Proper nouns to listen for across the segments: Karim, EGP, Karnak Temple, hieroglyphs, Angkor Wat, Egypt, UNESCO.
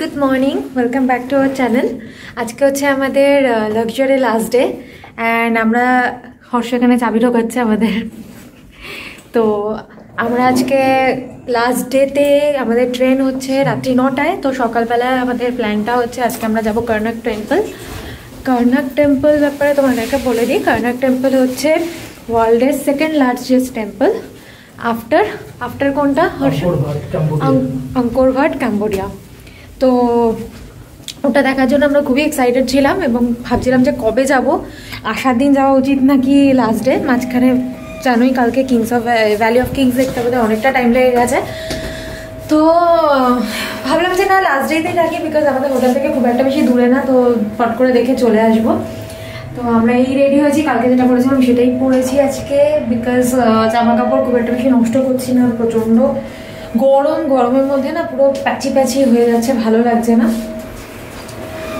Good morning, welcome back to our channel. Today is our luxury last day and we are going to go to So, last day our train is at 9:00 so our plan is to Karnak Temple. Karnak Temple is the world's second largest temple after Angkor Wat, Cambodia. তো ওটা দেখার জন্য আমরা খুবই excited ছিলাম এবং ভাবছিলাম যে কবে যাব আশা দিন যাওয়া উচিত নাকি লাস্ট ডে মাঝখানে জানোই কালকে kings of valley of kings দেখতে হবে অনেকটা টাইম লেগে গেছে তো ভাবলাম যে না লাস্ট ডেতেই থাকি বিকজ আমাদের হোটেল থেকে খুব একটা বেশি দূরে না তো ফট করে দেখে চলে আসব তো আমরা এই রেডি হয়েছি কালকে যেটা পরেছিলাম সেটাই পরেছি আজকে বিকজ জামা কাপড় খুব একটা বেশি নষ্ট করছি না প্রচন্ড গরম গরমের মধ্যে না পুরো প্যাচি প্যাচি হয়ে যাচ্ছে ভালো লাগছে না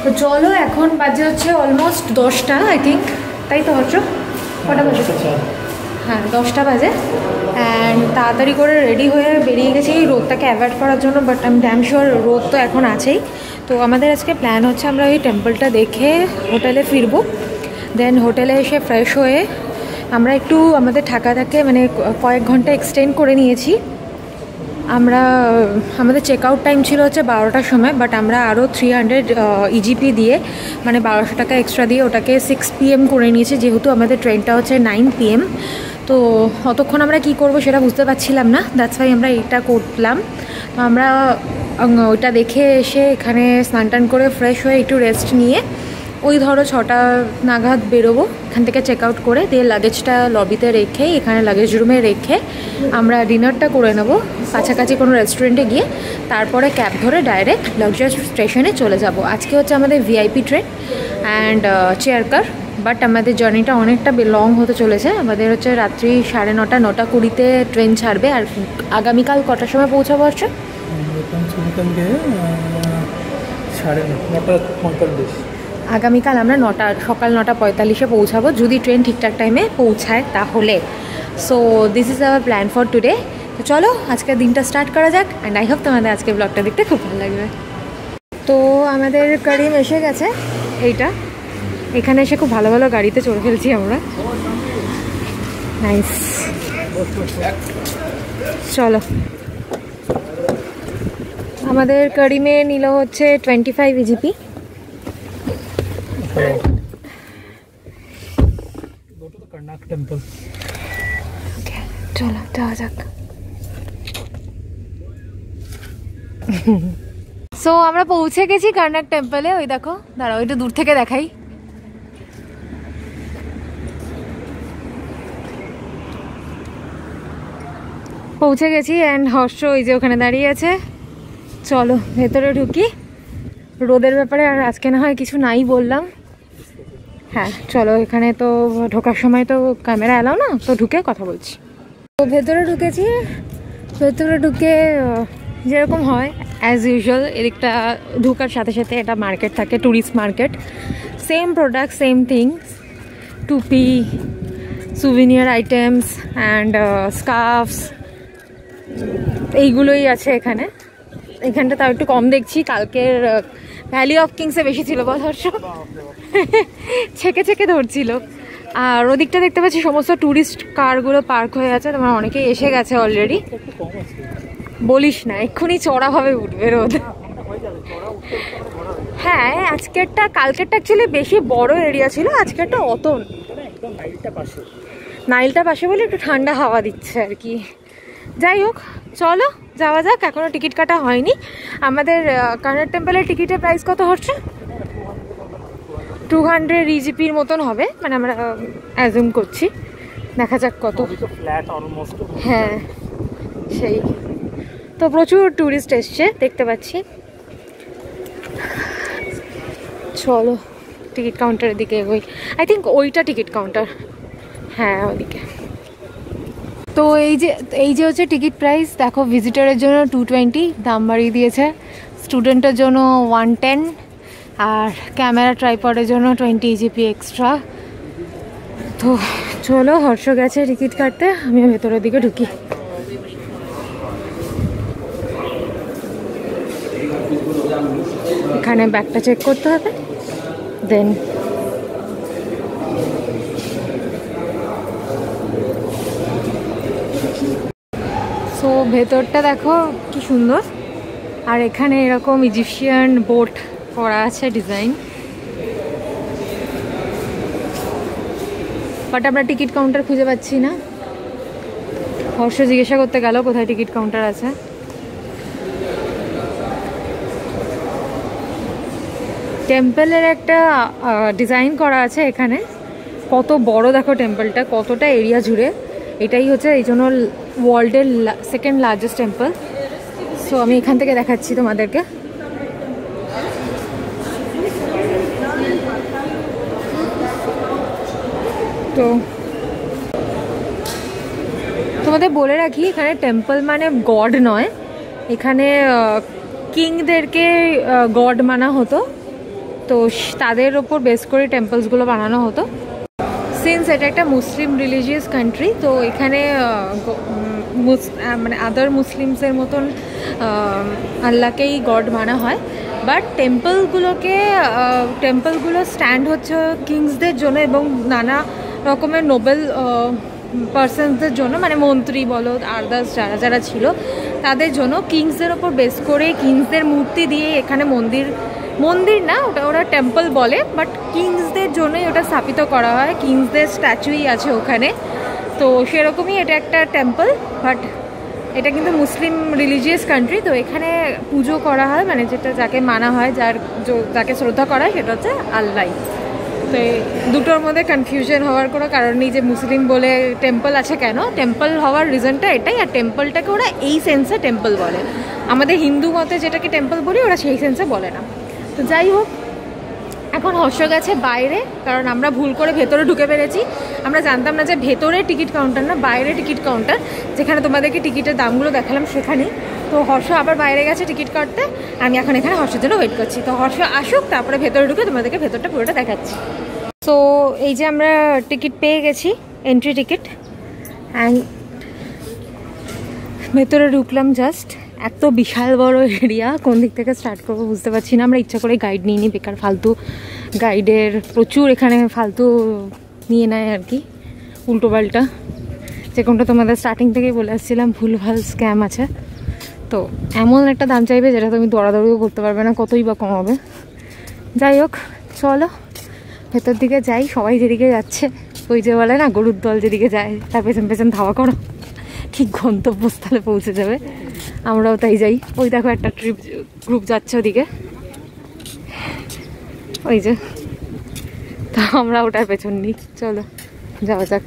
তো চলো এখন বাজে হচ্ছে অলমোস্ট 10টা আই থিঙ্ক তাই তো হচ্ছে কটা বাজে হ্যাঁ 10টা বাজে অ্যান্ড তাড়াতাড়ি করে রেডি হয়ে বেরিয়ে গেছি রোদটাকে অ্যাভয়েড করার জন্য but I am damn sure রোদ তো এখন আছেই তো আমাদের আজকে প্ল্যান হচ্ছে আমরা ওই টেম্পলটা দেখে হোটেলে ফিরবো দেন হোটেলে এসে ফ্রেশ হয়ে আমরা একটু আমাদের ঢাকা মানে কয়েক ঘন্টা এক্সটেন্ড করে নিয়েছি আমরা আমাদের চেক আউট টাইম ছিল হচ্ছে 12টার সময় বাট আমরা আরও 300 ইজিপি দিয়ে মানে 1200 টাকা এক্সট্রা দিয়ে ওটাকে 6 PM করে নিয়েছি যেহেতু আমাদের ট্রেনটা হচ্ছে 9 PM তো অতক্ষণ আমরা কি করব সেটা বুঝতে পারছিলাম না দ্যাটস ওয়াই আমরা এটা করলাম তো আমরা ওইটা দেখে এসে এখানে স্নান টান করে ফ্রেশ হয়ে একটু রেস্ট নিয়ে ওই ধরো 6টা নাগাদ বেরোবো এখান থেকে চেক আউট করে দিয়ে লাগেজটা লবিতে রেখে এখানে লাগেজ রুমে রেখে আমরা ডিনারটা করে নেবো কাছাকাছি কোনো রেস্টুরেন্টে গিয়ে তারপরে ক্যাব ধরে ডাইরেক্ট লাক্সারি স্টেশনে চলে যাব আজকে হচ্ছে আমাদের VIP train and chair car but আমাদের জার্নিটা অনেকটা লং হতে চলেছে আমাদের হচ্ছে রাত্রি 9:30-9:20 ট্রেন ছাড়বে আর আগামীকাল কটার সময় পৌঁছাবো হচ্ছে 9:45 আগামীকাল আমরা 9:45 পৌঁছাবো যদি ট্রেন ঠিকঠাক টাইমে পৌঁছায় তাহলে so this is our plan for today তো চলো আজকের দিনটা স্টার্ট করা যাক অ্যান্ড আই হোপ তোমাদের আজকে ব্লগটা দেখতে খুব ভালো লাগবে তো আমাদের করিম এসে গেছে এইটা এখানে এসে খুব ভালো ভালো গাড়িতে চড়ে ফেলছি আমরা নাইস চলো আমাদের করিমে নিল হচ্ছে 25 EGP Go to the Karnak Temple. Okay, चलो जा जाक. So আমরা পৌঁছে গেছি কার্নাক টেম্পলে ওই দেখো দাঁড়াও একটু দূর থেকে দেখাই পৌঁছে গেছি অ্যান্ড হর্ষ ওই যে ওখানে দাঁড়িয়ে আছে চলো ভেতরে ঢুকি রোদের ব্যাপারে আর আজকে না হয় কিছু নাই বললাম হ্যাঁ চলো এখানে তো ঢোকার সময় তো ক্যামেরা এলাও না তো ঢুকে কথা বলছি তো ভেতরে ঢুকেছি ভেতরে ঢুকে যেরকম হয় অ্যাজ ইউজুয়াল এদিকটা ঢোকার সাথে সাথে এটা মার্কেট থাকে tourist market same product same things টুপি সুভিনিয়ার আইটেমস অ্যান্ড স্কার্ফস এইগুলোই আছে এখানে এখানটা তাও একটু কম দেখছি কালকের ভ্যালি অফ কিংসে বেশি ছিল বর্ষ ছেঁকে ছেঁকে ধরছিল আর ওদিকটা দেখতে পাচ্ছি সমস্ত ট্যুরিস্ট কারগুলো পার্ক হয়ে আছে তোমার অনেকেই এসে গেছে অলরেডি বলিস না এক্ষুনি চড়াভাবে উঠবে রোদ হ্যাঁ আজকেরটা কালকেরটা অ্যাকচুয়ালি বেশি বড় এরিয়া ছিল আজকেরটা অত নাইলটা পাশে বলে একটু ঠান্ডা হাওয়া দিচ্ছে আর কি যাই হোক চলো যাওয়া যাক এখনও টিকিট কাটা হয়নি আমাদের কার্নাক টেম্পলের টিকিটের প্রাইস কত হচ্ছে 200 ইজিপির মতন হবে মানে আমরা অ্যাজুম করছি দেখা যাক কত হ্যাঁ সেই তো প্রচুর ট্যুরিস্ট এসছে দেখতে পাচ্ছি চলো টিকিট কাউন্টারের দিকে এগোই আই থিঙ্ক ওইটা টিকিট কাউন্টার হ্যাঁ ওদিকে তো এই যে হচ্ছে টিকিট প্রাইস দেখো ভিজিটারের জন্য 220 দাম বাড়িয়ে দিয়েছে স্টুডেন্টের জন্য 110 আর ক্যামেরা ট্রাইপডের জন্য 20 ইজিপি এক্সট্রা তো চলো হর্ষ গেছে টিকিট কাটতে আমি ভেতরের দিকে ঢুকি এখানে ব্যাগটা চেক করতে হবে, দেন সো ভেতরটা দেখো কি সুন্দর। আর এখানে এরকম ইজিপশিয়ান বোট করা আছে ডিজাইন, বাট আমরা টিকিট কাউন্টার খুঁজে পাচ্ছি না। হর্ষ জিজ্ঞাসা করতে গেল কোথায় টিকিট কাউন্টার আছে। টেম্পলের একটা ডিজাইন করা আছে এখানে, কত বড় দেখো টেম্পলটা, কতটা এরিয়া জুড়ে। এটাই হচ্ছে এই জন্য ওয়ার্ল্ডের সেকেন্ড লার্জেস্ট টেম্পল। সো আমি এখান থেকে দেখাচ্ছি তোমাদেরকে। তো তোমাদের বলে রাখি, এখানে টেম্পল মানে গড নয়, এখানে কিংদেরকে গড মানা হতো, তো তাদের ওপর বেস করে টেম্পলসগুলো বানানো হতো। সিন্স এটা একটা মুসলিম রিলিজিয়াস কান্ট্রি, তো এখানে মানে আদার মুসলিমসের মতন আল্লাহকেই গড মানা হয়, বাট টেম্পলগুলো স্ট্যান্ড হচ্ছে কিংসদের জন্য এবং নানা রকমের নোবেল পার্সনসদের জন্য, মানে মন্ত্রী বলো, আদার্স যারা যারা ছিল তাদের জন্য। কিংসদের ওপর বেস করে কিংসদের মূর্তি দিয়ে এখানে মন্দির না, ওরা টেম্পল বলে, বাট কিংসদের জন্যই ওটা স্থাপিত করা হয়, কিংসদের স্ট্যাচুই আছে ওখানে। তো সেরকমই এটা একটা টেম্পল, বাট এটা কিন্তু মুসলিম রিলিজিয়াস কান্ট্রি, তো এখানে পুজো করা হয়, মানে যেটা যাকে মানা হয়, যাকে শ্রদ্ধা করা হয় সেটা হচ্ছে আল্লাহ। তো দুটোর মধ্যে কনফিউশন হওয়ার কোনো কারণ নেই যে মুসলিম বলে টেম্পল আছে কেন। টেম্পল হওয়ার রিজনটা এটাই, আর টেম্পলটাকে ওরা এই সেন্সে টেম্পল বলে, আমাদের হিন্দু মতে যেটাকে টেম্পল বলি ওরা সেই সেন্সে বলে না। তো যাই হোক, এখন হর্ষ গেছে বাইরে, কারণ আমরা ভুল করে ভেতরে ঢুকে পেরেছি। আমরা জানতাম না যে ভেতরে টিকিট কাউন্টার না, বাইরে টিকিট কাউন্টার, যেখানে তোমাদেরকে টিকিটের দামগুলো দেখালাম সেখানেই। তো হর্ষ আবার বাইরে গেছে টিকিট কাটতে, আমি এখন এখানে হর্ষের জন্য ওয়েট করছি। তো হর্ষ আসুক, তারপরে ভেতরে ঢুকে তোমাদেরকে ভেতরটা পুরোটা দেখাচ্ছি। সো এই যে আমরা টিকিট পেয়ে গেছি, এন্ট্রি টিকিট, অ্যান্ড ভেতরে ঢুকলাম জাস্ট। এত বিশাল বড় এরিয়া, কোন দিক থেকে স্টার্ট করবো বুঝতে পারছি না। আমরা ইচ্ছা করে গাইড নিয়ে নিই, বেকার ফালতু গাইডের প্রচুর এখানে ফালতু নিয়ে নেয় আর কি, উল্টোপাল্টা, যে কোনটা তোমাদের স্টার্টিং থেকেই বলে আসছিলাম ভুলভাল স্ক্যাম আছে। তো এমন একটা দাম চাইবে যেটা তুমি দৌড়াদৌড়িও করতে পারবে না, কতই বা কমাবে। যাই হোক, চলো ভেতর দিকে যাই। সবাই যেদিকে যাচ্ছে, ওই যে বলে না গরুর দল যেদিকে যায় তার পেছন পেছন ধাওয়া করো, ঠিক গন্তব্যস্থলে পৌঁছে যাবে। আমরাও তাই যাই। ওই দেখো একটা গ্রুপ যাচ্ছে ওদিকে, ওই যে, তা আমরা ওটার পেছন নিই। চলো যাওয়া যাক।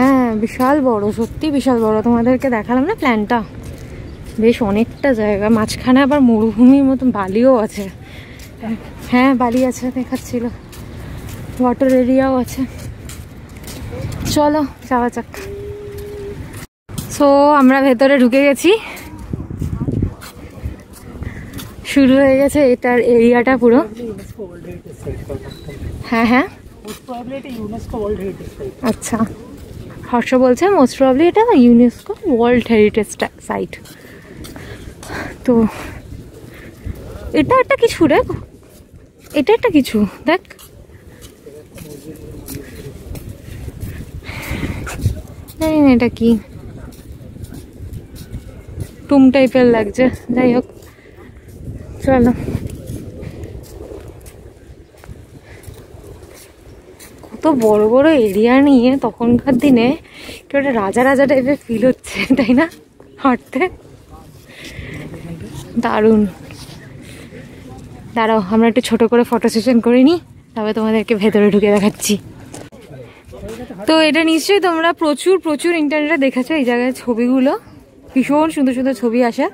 হ্যাঁ বিশাল বড়, সত্যি বিশাল বড়। তোমাদেরকে দেখালাম না প্ল্যানটা, বেশ অনেকটা জায়গা, মাঝখানে আবার মরুভূমির মতন বালিও আছে। হ্যাঁ বালি আছে দেখাচ্ছিল, ওয়াটার এরিয়াও আছে। চলো যাওয়া যাক। সো আমরা ভেতরে ঢুকে গেছি, শুরু হয়ে গেছে এটার এরিয়াটা পুরো। হ্যাঁ হ্যাঁ আচ্ছা, হর্ষ বলছে মোস্ট প্রবলি এটা ইউনেস্কো ওয়ার্ল্ড হেরিটেজ সাইট। তো এটা একটা কিছু দেখ, এটা একটা কিছু দেখ, জানি না এটা কি, টুম টাইপের লাগছে। যাই হোক চলো, কত বড় বড় এরিয়া নিয়ে তখনকার দিনে কেউ একটা রাজা রাজা টাইপের ফিল হচ্ছে, তাই না? হাঁটতে দারুণ। দাঁড়াও আমরা একটু ছোট করে ফটো সেশন করে নিই, তবে তোমাদেরকে ভেতরে ঢুকে দেখাচ্ছি। তো এটা নিশ্চয়ই তোমরা প্রচুর প্রচুর ইন্টারনেটে দেখেছো, এই জায়গায় ছবিগুলো ভীষণ সুন্দর সুন্দর ছবি আসে।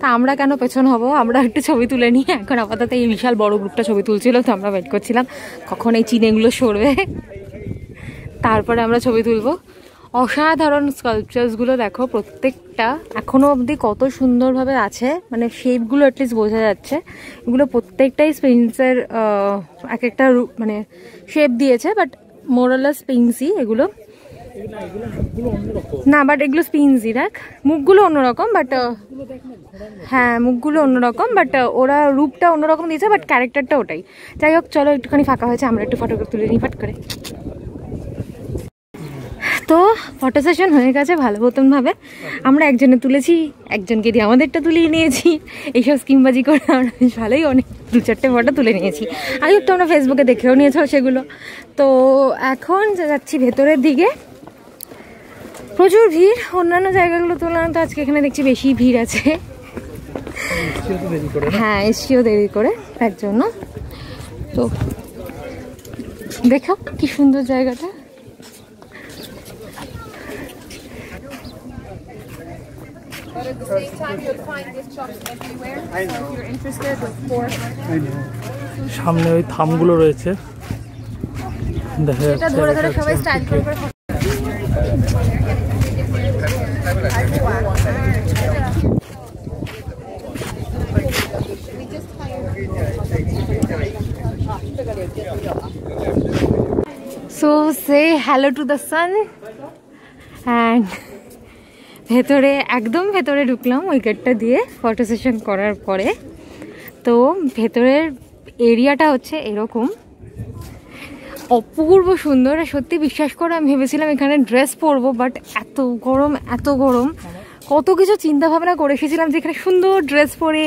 তা আমরা কেন পেছন হব, আমরা একটু ছবি তুলে নিই। এখন আপাতত এই বিশাল বড় গ্রুপটা ছবি তুলছিল, তো আমরা ওয়েট করছিলাম কখন এই চিনেগুলো সরবে, তারপরে আমরা ছবি তুলব। অসাধারণ স্কাল্পচারসগুলো দেখো, প্রত্যেকটা এখনও অবধি কত সুন্দরভাবে আছে, মানে শেপগুলো অ্যাটলিস্ট বোঝা যাচ্ছে। এগুলো প্রত্যেকটাই স্পেন্সের এক একটা মানে শেপ দিয়েছে, বাট মোরালেস পেন্সি এগুলো। না বাট এগুলো স্পিনজি দেখ, মুখগুলো অন্যরকম, বাট হ্যাঁ মুখগুলো অন্যরকম, বাট ওরা রূপটা অন্যরকম দিয়েছে, বাট ক্যারেক্টারটা ওটাই। যাই হোক চলো, একটুখানি ফাঁকা হয়েছে, আমরা একটু ফটোগ্রাফ তুলে নিই ফাট করে। তো ফটো সেশন হয়ে গেছে ভালো মতনভাবে, আমরা একজনে তুলেছি, একজনকে দিয়ে আমাদেরটা তুলিয়ে নিয়েছি, এইসব স্কিমবাজি করে আমরা বেশ ভালোই অনেক দু চারটে ফটো তুলে নিয়েছি। আর একটু আমরা ফেসবুকে দেখেও নিয়েছো সেগুলো। তো এখন যাচ্ছি ভেতরের দিকে, প্রচুর ভিড় অন্যান্য জায়গাগুলো তুলনায়, তো আজকে এখানে দেখছি বেশি ভিড় আছে। হ্যাঁ এসছিও দেরি করে তার জন্য। তো দেখো কি সুন্দর জায়গাটা, but at the same time you'll find these shops everywhere, so if you're interested with four সামনে ওই থামগুলো রয়েছে, দেখো এটা ধরে ধরে সবাই স্ট্যান্ড করে করে so say hello to the sun and ভেতরে একদম ভেতরে ঢুকলাম ওই গেটটা দিয়ে ফটো সেশন করার পরে। তো ভেতরের এরিয়াটা হচ্ছে এরকম, অপূর্ব সুন্দর। সত্যি বিশ্বাস করে আমি ভেবেছিলাম এখানে ড্রেস পরবো, বাট এত গরম, এত গরম, কত কিছু চিন্তাভাবনা করে এসেছিলাম যে এখানে সুন্দর ড্রেস পরে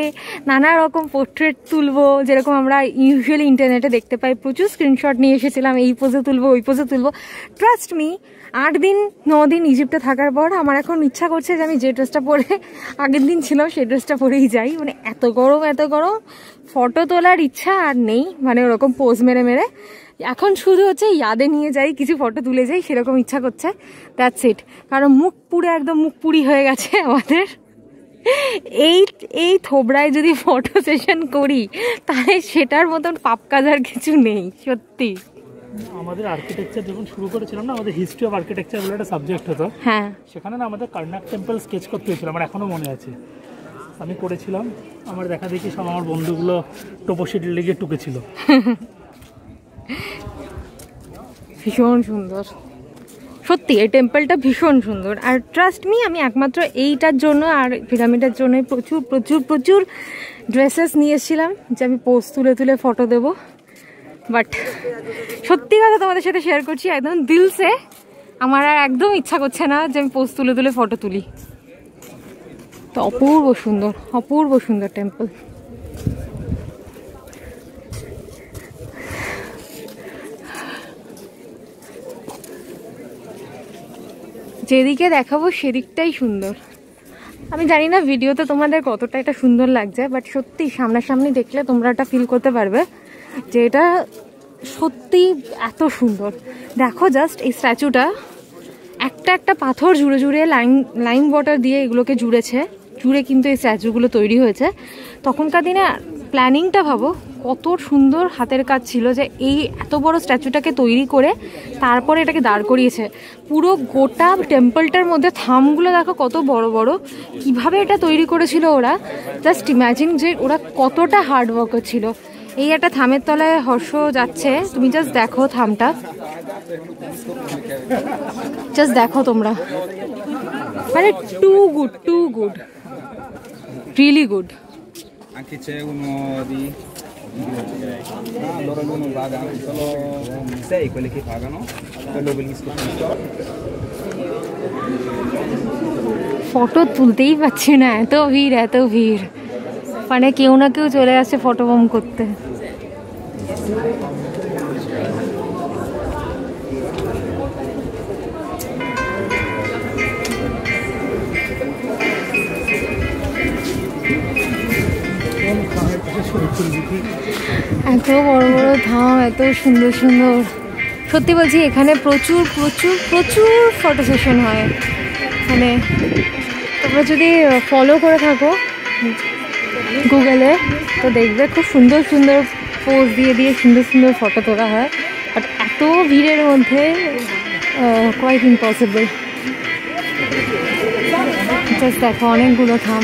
নানা রকম পোর্ট্রেট তুলবো, যেরকম আমরা ইউজুয়ালি ইন্টারনেটে দেখতে পাই। প্রচুর স্ক্রিনশট নিয়ে এসেছিলাম, এই পোজে তুলবো, ওই পোজে তুলবো। ট্রাস্ট মি, 8 দিন 9 দিন ইজিপ্টে থাকার পর আমার এখন ইচ্ছা করছে যে আমি যে ড্রেসটা পরে আগের দিন ছিলাম সেই ড্রেসটা পরেই যাই। মানে এত গরম, এত গরম, ফটো তোলার ইচ্ছা আর নেই, মানে ওরকম পোজ মেরে মেরে এখন শুধু হচ্ছে ইয়াদে নিয়ে যাই, কিছু ফটো তুলে যাই, সেরকম ইচ্ছা করছে। That's it. কারণ মুখ পুরো একদম মুখ পুরি হয়ে গেছে আমাদের। এই থোবড়ায় যদি ফটো সেশন করি তাহলে সেটার মতন পাপ কাজ আর কিছু নেই সত্যি। আমাদের আর্কিটেকচার যখন শুরু করেছিলাম না, আমাদের হিস্ট্রি অফ আর্কিটেকচার বলে একটা সাবজেক্ট হতো, হ্যাঁ সেখানে না আমাদের কার্নাক টেম্পল স্কেচ করতে হয়েছিল। আমার এখনও মনে আছে আমি করেছিলাম, আমার দেখা দেখি সব আমার বন্ধুগুলো টোপোশিট লেগে টুকেছিল। ভীষণ সুন্দর সত্যি, এই টেম্পলটা ভীষণ সুন্দর। আর ট্রাস্ট মি, আমি একমাত্র এইটার জন্য আর পিরামিডের জন্য প্রচুর প্রচুর প্রচুর ড্রেসেস নিয়ে এসেছিলাম যে আমি পোজ তুলে তুলে ফটো দেবো। বাট সত্যি কথা তোমাদের সাথে শেয়ার করছি, একদম দিলসে আমার আর একদম ইচ্ছা করছে না যে আমি পোজ তুলে তুলে ফটো তুলি। তো অপূর্ব সুন্দর, অপূর্ব সুন্দর টেম্পল। যেদিকে দেখাবো সেদিকটাই সুন্দর। আমি জানি না ভিডিওতে তোমাদের কতটা এটা সুন্দর লাগছে, বাট সত্যি সামনাসামনি দেখলে তোমরা এটা ফিল করতে পারবে যে এটা সত্যি এত সুন্দর। দেখো জাস্ট এই স্ট্যাচুটা, একটা একটা পাথর জুড়ে জুড়ে লাইম ওয়াটার দিয়ে এগুলোকে জুড়ে কিন্তু এই স্ট্যাচুগুলো তৈরি হয়েছে। তখনকার দিনে প্ল্যানিংটা ভাবো কত সুন্দর হাতের কাজ ছিল যে এই এত বড় স্ট্যাচুটাকে তৈরি করে তারপরে এটাকে দাঁড় করিয়েছে। পুরো গোটা টেম্পলটার মধ্যে থামগুলো দেখো কত বড় বড়, কিভাবে এটা তৈরি করেছিল ওরা। জাস্ট ইমাজিন যে ওরা কতটা হার্ডওয়ার্ক ছিল। এই একটা থামের তলায় হর্ষ যাচ্ছে, তুমি জাস্ট দেখো থামটা, জাস্ট দেখো তোমরা, মানে too good really good. Photo তুলতেই পারছি না, এত ভিড়, মানে কেউ না কেউ চলে আসে ফটো বম করতে। এত বড় বড় ধাম, এত সুন্দর সুন্দর, সত্যি বলছি এখানে প্রচুর প্রচুর প্রচুর ফটো সেশন হয়। মানে তোমরা যদি ফলো করে থাকো গুগলে তো দেখবে খুব সুন্দর সুন্দর পোজ দিয়ে দিয়ে সুন্দর সুন্দর ফটো তোলা হয়, বাট এত ভিড়ের মধ্যে কোয়াইট ইম্পসিবল। জাস্ট দেখো অনেকগুলো থাম।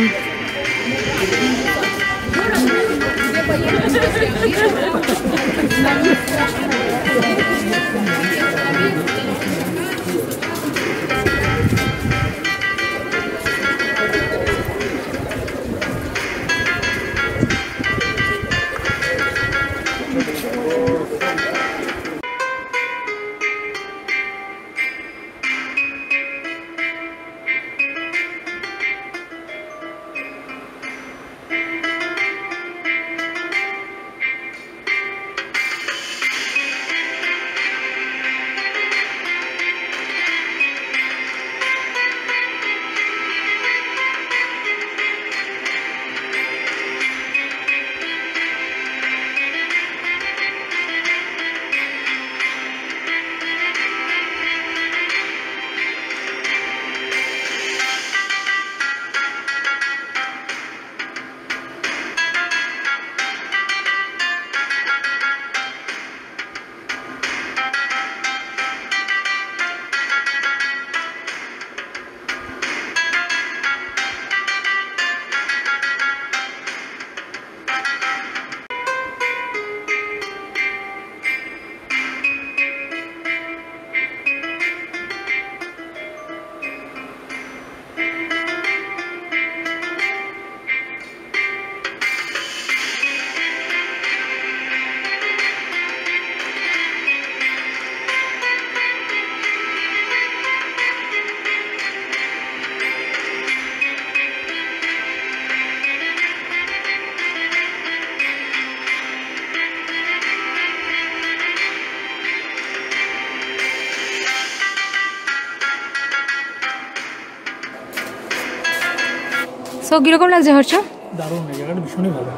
সো কিরকম লাগছে হর্ষ? দারুণ, জায়গাটা ভীষণই ভালো।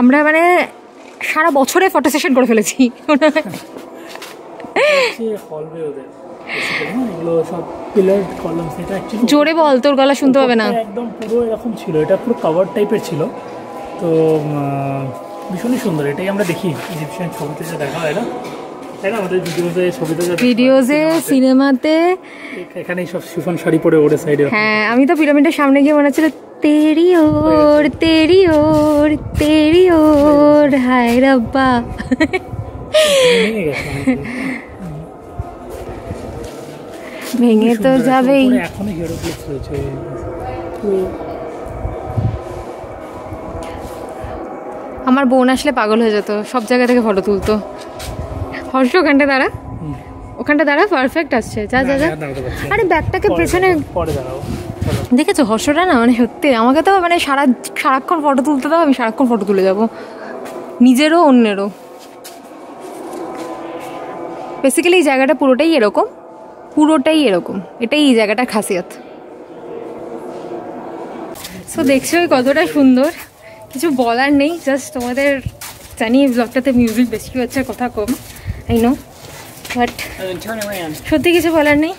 আমরা মানে সারা বছরে ফটো সেশন করে ফেলেছি। জোরে বল, তোর গলা শুনতে পাবে না। একদম পুরো এরকম ছিল, এটা পুরো কভার টাইপের ছিল, তো ভীষণই সুন্দর। এটাই আমরা দেখি ইজিপশিয়ান ছবিতে যা দেখা হয় না, তাই না, আমাদের ভিডিওতে, ছবিতে, ভিডিওতে, সিনেমাতে, এখানে সব শিফন শাড়ি পরে ওড়ে সাইডে। হ্যাঁ, আমি তো পিরামিডের সামনে গিয়ে মনে হচ্ছিল তেরি ওর তেরি ওর তেরি ওর হায় রব্বা। ভেঙে তো যাবেই। এখনো হিরোগ্লিফস রয়েছে। আমার বোন আসলে পাগল হয়ে যেত, সব জায়গা থেকে ফটো তুলতো। হর্ষ ওখানটা দাঁড়া, ওখানটা দাঁড়া, পারফেক্ট আসছে, যা যা যা। আরে ব্যাগটাকে পেছনে পড়ে দাঁড়াও। দেখেছো হর্ষটা না, মানে সত্যি আমাকে তো মানে সারাক্ষণ ফটো তুলতে দাও, আমি সারাক্ষণ ফটো তুলে যাবো, নিজেরও অন্যেরও। বেসিক্যালি এই জায়গাটা পুরোটাই এরকম, পুরোটাই এরকম, এটাই এই জায়গাটার খাসিয়াত। সো দেখছো কতটা সুন্দর, কিছু বলার নেই, জাস্ট তোমাদের জানি এই ব্লগটাতে মিউজিক বেশি হচ্ছে, কথা কম, আই নো, বাট সত্যি কিছু বলার নেই,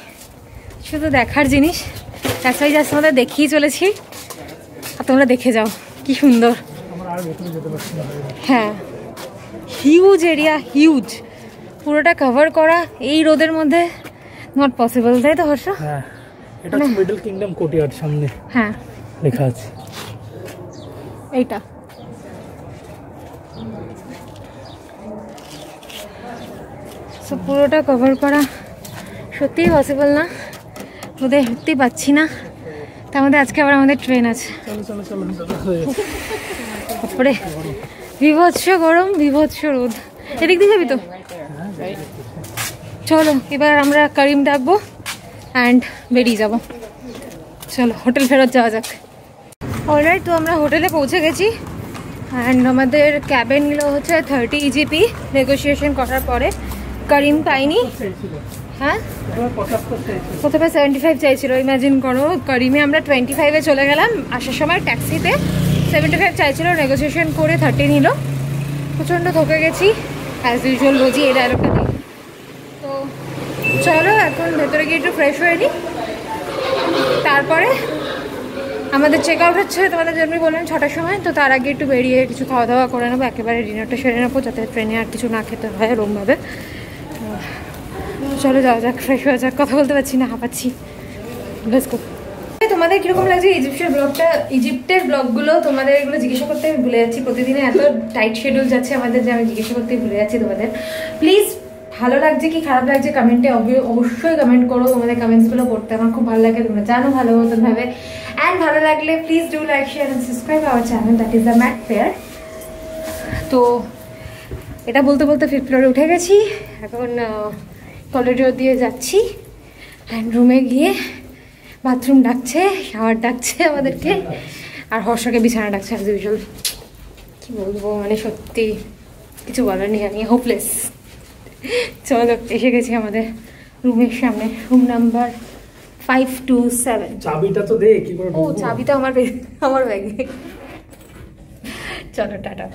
শুধু দেখার জিনিস। তাছাড়াই জাস্ট তোমাদের দেখিয়ে চলেছি, আর তোমরা দেখে যাও কি সুন্দর। হ্যাঁ, হিউজ এরিয়া, হিউজ, পুরোটা কভার করা এই রোদের মধ্যে নট পসিবল, তাই তো হর্ষ? হ্যাঁ, এটা হচ্ছে মিডল কিংডম কোর্টইয়ার্ড সামনে, হ্যাঁ লেখা আছে এইটা। সো পুরোটা কভার করা সত্যিই পসিবল না, রোদে সত্যি পাচ্ছি না। তার মধ্যে আজকে আবার আমাদের ট্রেন আছে। তারপরে বিভৎস গরম, বিভৎস রোদ। এদিক দিয়ে যাবি তো? চলো এবার আমরা করিম ডাকবো অ্যান্ড বেরিয়ে যাবো। চলো হোটেল ফেরত যাওয়া যাক। অলরাইট, তো আমরা হোটেলে পৌঁছে গেছি অ্যান্ড আমাদের ক্যাবিন নিল হচ্ছে 30 EGP। নেগোসিয়েশন করার পরে করিম পাইনি, হ্যাঁ প্রথমে 75 চাইছিল। ইমাজিন করো, করিমে আমরা 25-এ চলে গেলাম, আসার সময় ট্যাক্সিতে 75 চাইছিল, নেগোসিয়েশন করে 30 নিল। প্রচণ্ড ধকে গেছি, অ্যাজ ইউজুয়াল রোজই এই ডায়লগটা দিই। তো চলো এখন ভেতরে গিয়ে একটু ফ্রেশ হয়ে নিই, তারপরে আমাদের চেক আউট হচ্ছে, তোমাদের জন্যই বললাম 6টার সময়। তো তার আগে একটু বেরিয়ে কিছু খাওয়া দাওয়া করে নেবো, একেবারে ডিনারটা সেরে নেবো, যাতে ট্রেনে আর কিছু না খেতে হয় ওরমভাবে। চলো যাওয়া যাক, ফ্রেশ হয়ে যাক। কথা বলতে পারছি না, হাঁপাচ্ছি। তোমাদের কীরকম লাগছে ইজিপ্টের ব্লগটা? ইজিপ্টের ব্লগগুলো তোমাদের এগুলো জিজ্ঞাসা করতে আমি ভুলে যাচ্ছি, প্রতিদিনে এত টাইট শিডিউল যাচ্ছে আমাদের যে আমি জিজ্ঞাসা করতে ভুলে যাচ্ছি তোমাদের। প্লিজ ভালো লাগছে কি খারাপ লাগছে কমেন্টে অবশ্যই কমেন্ট করো, তোমাদের কমেন্টসগুলো পড়তে আমার খুব ভালো লাগে, তোমরা জানো ভালো মতনভাবে। অ্যান্ড ভালো লাগলে please do like, share and subscribe our channel, that is the mat fair. তো এটা বলতে বলতে 5th ফ্লোরে উঠে গেছি, এখন করিডোর দিয়ে যাচ্ছি অ্যান্ড রুমে গিয়ে বাথরুম ডাকছে, শাওয়ার ডাকছে আমাদেরকে, আর হর্ষকে বিছানা ডাকছে অ্যাজ ইউজুয়াল। কী বলবো, মানে সত্যি কিছু বলার নেই, আমি হোপলেস। চলো এসে গেছি আমাদের রুমের সামনে, রুম নাম্বার 527। চাবিটা তো দে, কি করে? ও চাবিটা আমার ব্যাগে। চলো টাটা।